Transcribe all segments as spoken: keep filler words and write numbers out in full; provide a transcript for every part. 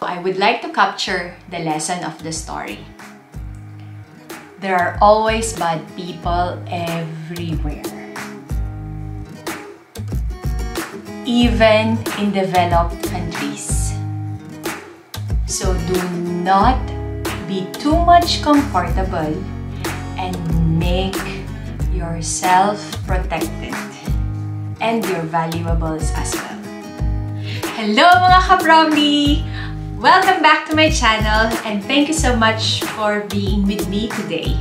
I would like to capture the lesson of the story. There are always bad people everywhere. Even in developed countries. So do not be too much comfortable and make yourself protected and your valuables as well. Hello mga ka-PROMDI! Welcome back to my channel and thank you so much for being with me today.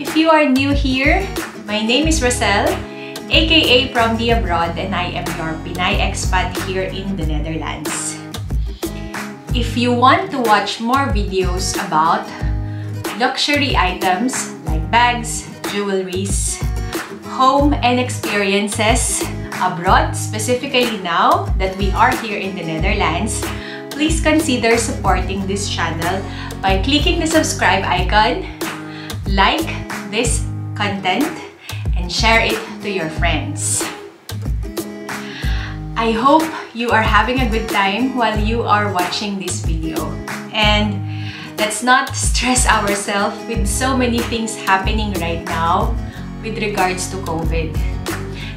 If you are new here, my name is Roselle, aka PROMDI ABROAD, and I am your Pinay expat here in the Netherlands. If you want to watch more videos about luxury items like bags, jewelries, home and experiences abroad, specifically now that we are here in the Netherlands, please consider supporting this channel by clicking the subscribe icon, like this content, and share it to your friends. I hope you are having a good time while you are watching this video, and let's not stress ourselves with so many things happening right now with regards to COVID.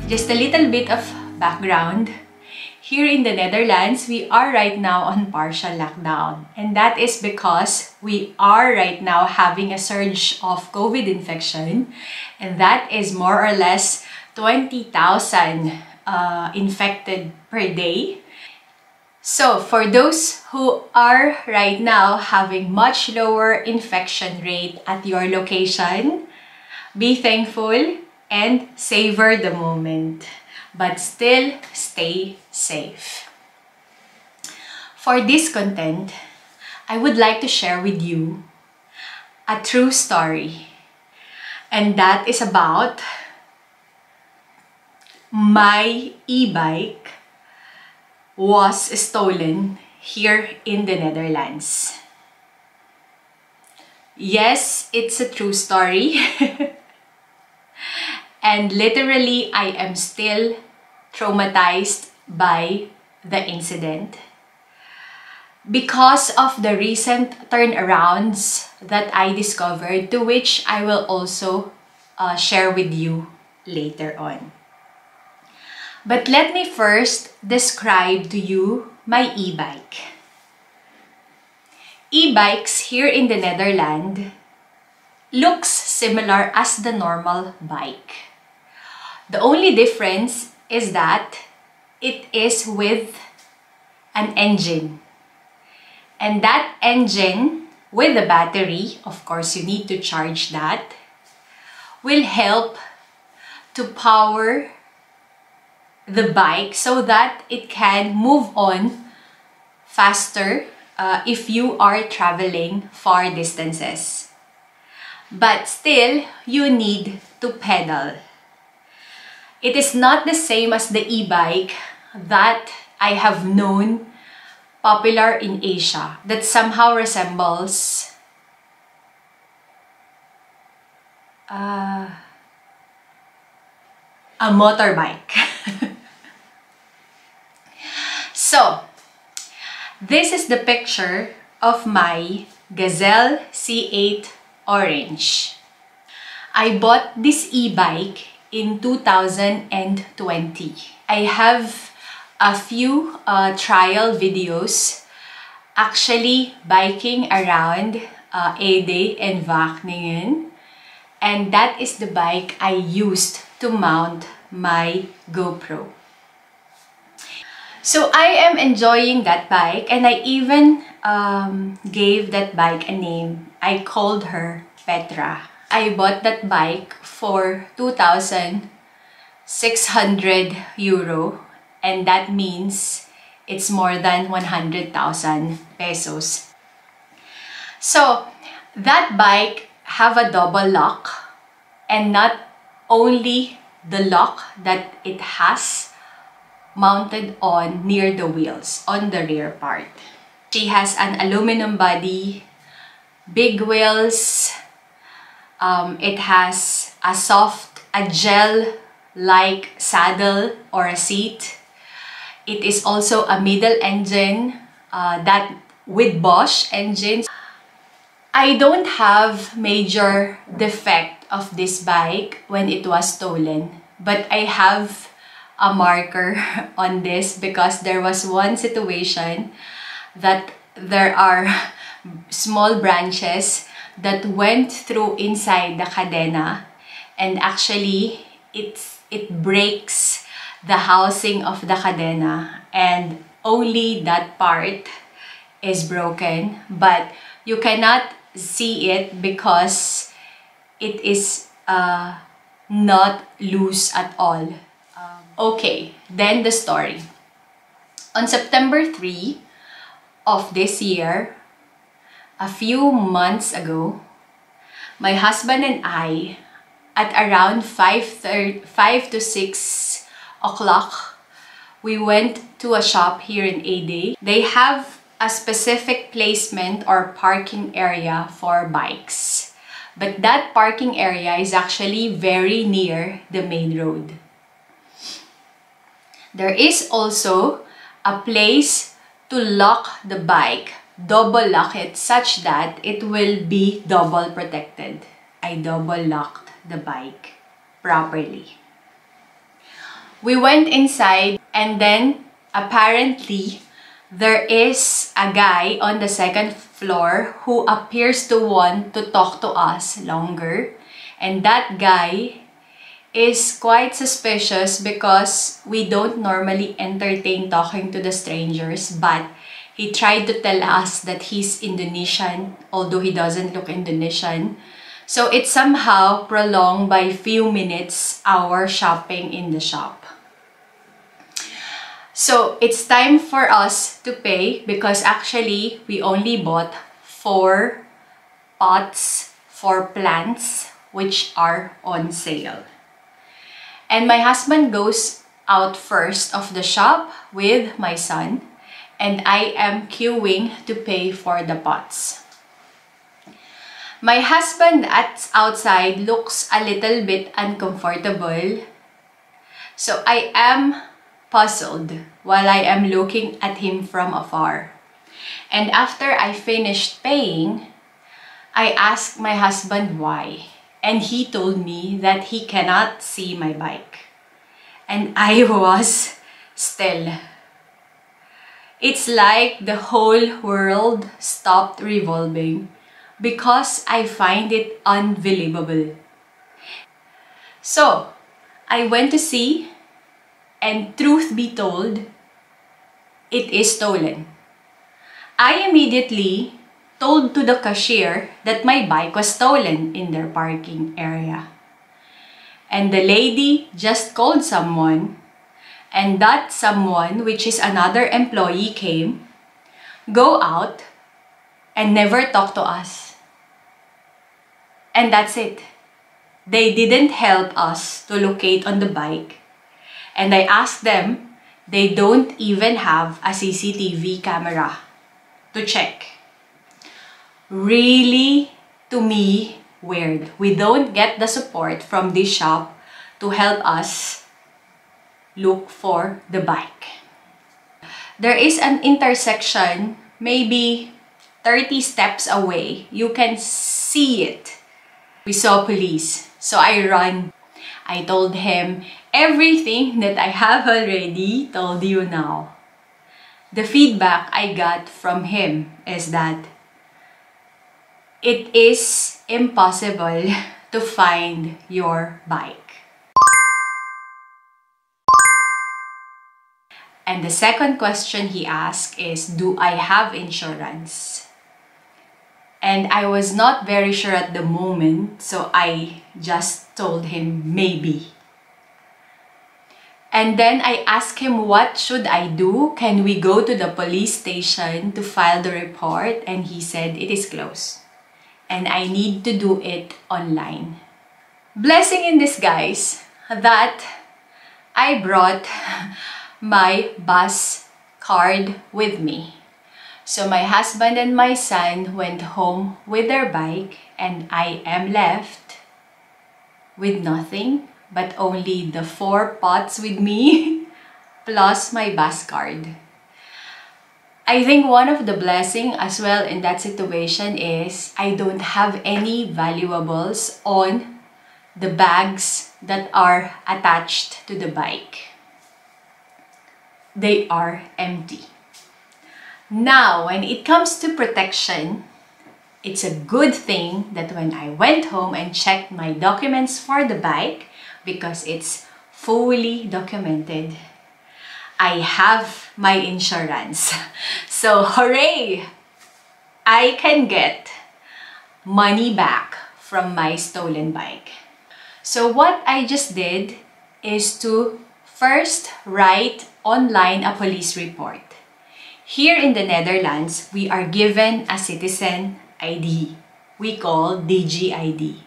Just a little bit of background. Here in the Netherlands, we are right now on partial lockdown, and that is because we are right now having a surge of COVID infection, and that is more or less twenty thousand uh, infected per day. So for those who are right now having much lower infection rate at your location, be thankful and savor the moment, but still stay safe. For this content, I would like to share with you a true story, and that is about my e-bike was stolen here in the Netherlands. Yes, it's a true story. And literally, I am still traumatized by the incident because of the recent turnarounds that I discovered, to which I will also uh, share with you later on. But let me first describe to you my e-bike. E-bikes here in the Netherlands looks similar as the normal bike. The only difference is that it is with an engine. And that engine with a battery, of course you need to charge that, will help to power the bike so that it can move on faster uh, if you are traveling far distances. But still, you need to pedal. It is not the same as the e-bike that I have known popular in Asia that somehow resembles uh, a motorbike. So, this is the picture of my Gazelle C eight Orange. I bought this e-bike in two thousand twenty. I have a few uh, trial videos actually biking around uh, Ede and Wageningen, and that is the bike I used to mount my GoPro. So I am enjoying that bike, and I even um, gave that bike a name. I called her Petra. I bought that bike for two thousand six hundred euro, and that means it's more than one hundred thousand pesos. So that bike have a double lock, and not only the lock that it has mounted on near the wheels, on the rear part. She has an aluminum body, big wheels, um, it has a soft, a gel-like saddle or a seat. It is also a middle engine uh, that with Bosch engines. I don't have major defect of this bike when it was stolen, but I have a marker on this because there was one situation that there are small branches that went through inside the cadena, and actually it's it breaks the housing of the cadena, and only that part is broken, but you cannot see it because it is uh, not loose at all. Um, okay, then the story. On September third of this year, a few months ago, my husband and I, at around five to six o'clock, we went to a shop here in Ede. They have a specific placement or parking area for bikes, but that parking area is actually very near the main road. There is also a place to lock the bike, double lock it, such that it will be double protected. I double locked the bike properly. We went inside, and then apparently there is a guy on the second floor who appears to want to talk to us longer, and that guy is quite suspicious because we don't normally entertain talking to the strangers, but he tried to tell us that he's Indonesian, although he doesn't look Indonesian. So it somehow prolonged by few minutes our shopping in the shop. So it's time for us to pay because actually we only bought four pots for plants which are on sale. And my husband goes out first of the shop with my son, and I am queuing to pay for the pots. My husband at outside looks a little bit uncomfortable, so I am puzzled while I am looking at him from afar. And after I finished paying, I asked my husband why. And he told me that he cannot see my bike. And I was still. It's like the whole world stopped revolving because I find it unbelievable. So, I went to see, and truth be told, it is stolen. I immediately told to the cashier that my bike was stolen in their parking area. And the lady just called someone, and that someone, which is another employee, came, go out, and never talk to us. And that's it. They didn't help us to locate on the bike. And I asked them, they don't even have a C C T V camera to check. Really, to me, weird. We don't get the support from this shop to help us look for the bike. There is an intersection, maybe thirty steps away. You can see it. We saw police, so I ran. I told him, everything that I have already told you now. The feedback I got from him is that it is impossible to find your bike. And the second question he asked is, do I have insurance? And I was not very sure at the moment, so I just told him maybe. And then I asked him, what should I do? Can we go to the police station to file the report? And he said, it is closed, and I need to do it online. Blessing in disguise that I brought my bus card with me. So my husband and my son went home with their bike, and I am left with nothing but only the four pots with me plus my bus card. I think one of the blessing as well in that situation is I don't have any valuables on the bags that are attached to the bike. They are empty. Now, when it comes to protection, it's a good thing that when I went home and checked my documents for the bike, because it's fully documented, I have my insurance. So hooray! I can get money back from my stolen bike. So what I just did is to first write online a police report. Here in the Netherlands, we are given a citizen I D. We call DigiD.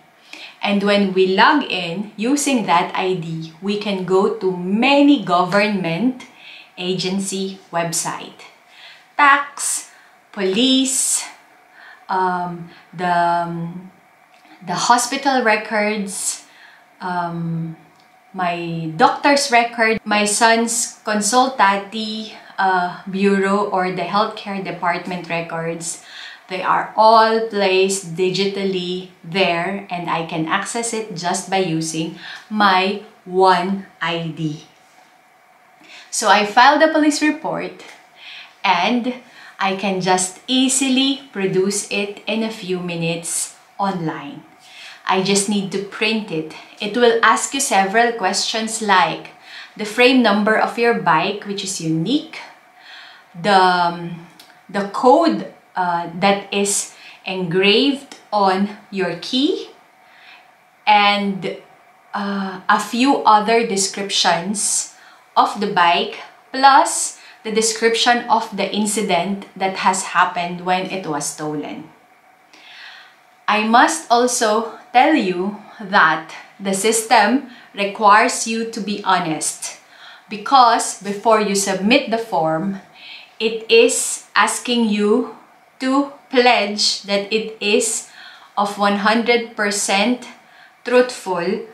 And when we log in using that I D, we can go to many government agency website. Tax, police, um, the, um, the hospital records, um, my doctor's record, my son's consultati uh, bureau or the healthcare department records. They are all placed digitally there and I can access it just by using my one I D. So I filed a police report and I can just easily produce it in a few minutes online. I just need to print it. It will ask you several questions like the frame number of your bike, which is unique, the, um, the code Uh, that is engraved on your key, and uh, a few other descriptions of the bike, plus the description of the incident that has happened when it was stolen. I must also tell you that the system requires you to be honest, because before you submit the form, it is asking you to pledge that it is of one hundred percent truthful.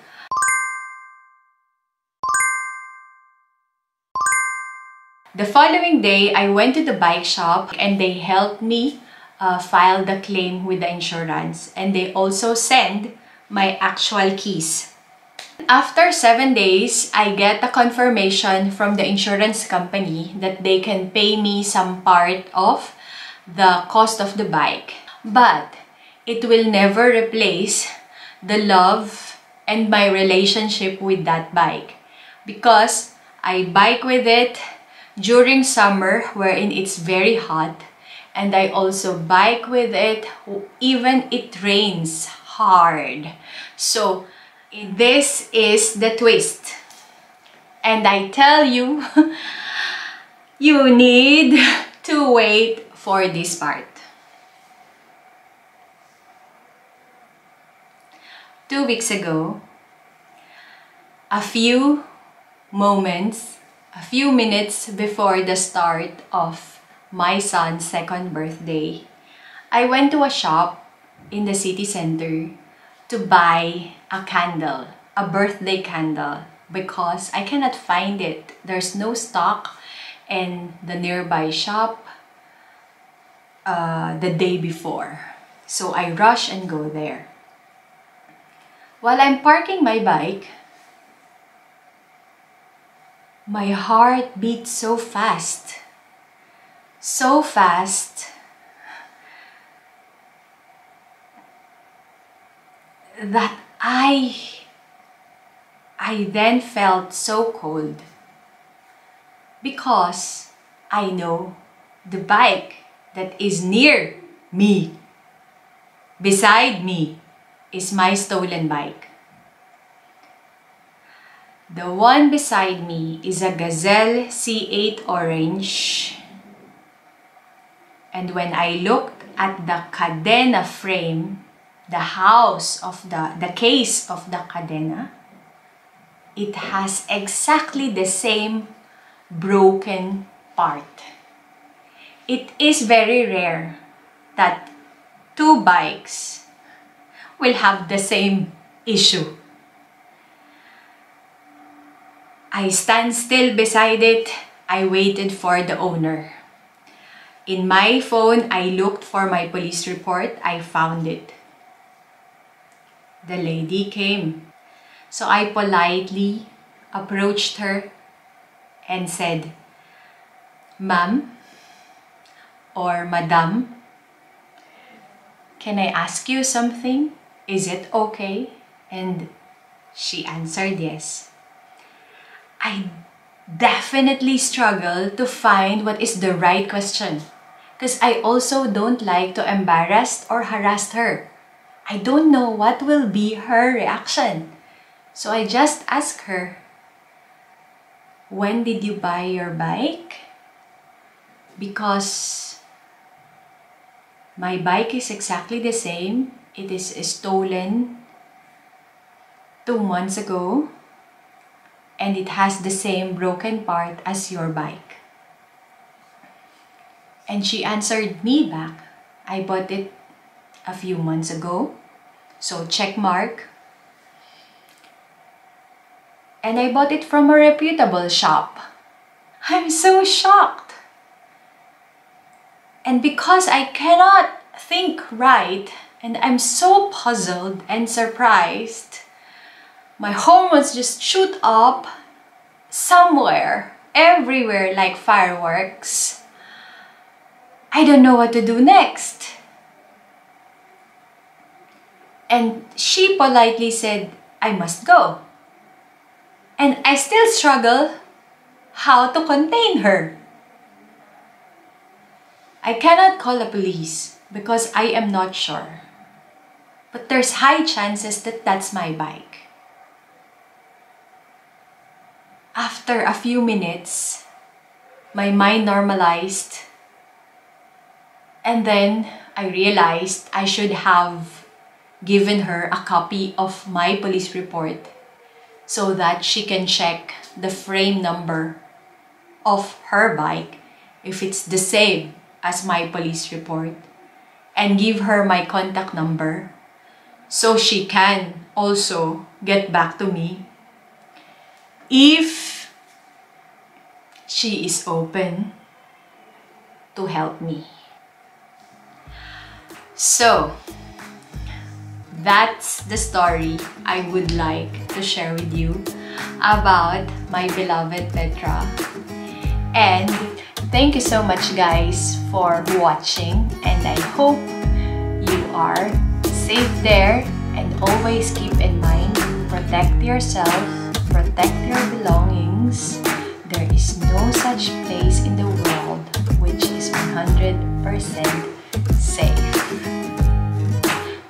The following day, I went to the bike shop and they helped me uh, file the claim with the insurance, and they also send my actual keys. After seven days, I get a confirmation from the insurance company that they can pay me some part of the cost of the bike, but it will never replace the love and my relationship with that bike, because I bike with it during summer wherein it's very hot, and I also bike with it even it rains hard. So this is the twist, and I tell you, you need to wait for this part. Two weeks ago, a few moments, a few minutes before the start of my son's second birthday, I went to a shop in the city center to buy a candle, a birthday candle, because I cannot find it. There's no stock in the nearby shop Uh, the day before. So I rush and go there. While I'm parking my bike, my heart beats so fast, so fast that I, I then felt so cold, because I know the bike that is near me, beside me, is my stolen bike. The one beside me is a Gazelle C eight Orange. And when I looked at the cadena frame, the house of the, the case of the cadena, it has exactly the same broken part. It is very rare that two bikes will have the same issue. I stand still beside it. I waited for the owner. In my phone, I looked for my police report. I found it. The lady came. So I politely approached her and said, "Ma'am or Madam, can I ask you something? Is it okay?" And she answered yes. I definitely struggle to find what is the right question because I also don't like to embarrass or harass her. I don't know what will be her reaction. So I just asked her, "When did you buy your bike? Because my bike is exactly the same. It is stolen two months ago and it has the same broken part as your bike." And she answered me back, "I bought it a few months ago, so check mark. And I bought it from a reputable shop." I'm so shocked. And because I cannot think right, and I'm so puzzled and surprised, my hormones just shoot up somewhere, everywhere like fireworks. I don't know what to do next. And she politely said, "I must go." And I still struggle how to contain her. I cannot call the police because I am not sure. But there's high chances that that's my bike. After a few minutes, my mind normalized. And then I realized I should have given her a copy of my police report so that she can check the frame number of her bike if it's the same as my police report, and give her my contact number so she can also get back to me if she is open to help me. So that's the story I would like to share with you about my beloved Petra. And thank you so much guys for watching, and I hope you are safe there, and always keep in mind, protect yourself, protect your belongings. There is no such place in the world which is one hundred percent safe.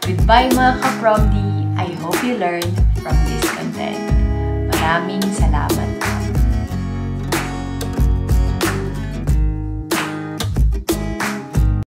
Goodbye mga ka-PROMDI. I hope you learned from this content. Maraming salamat.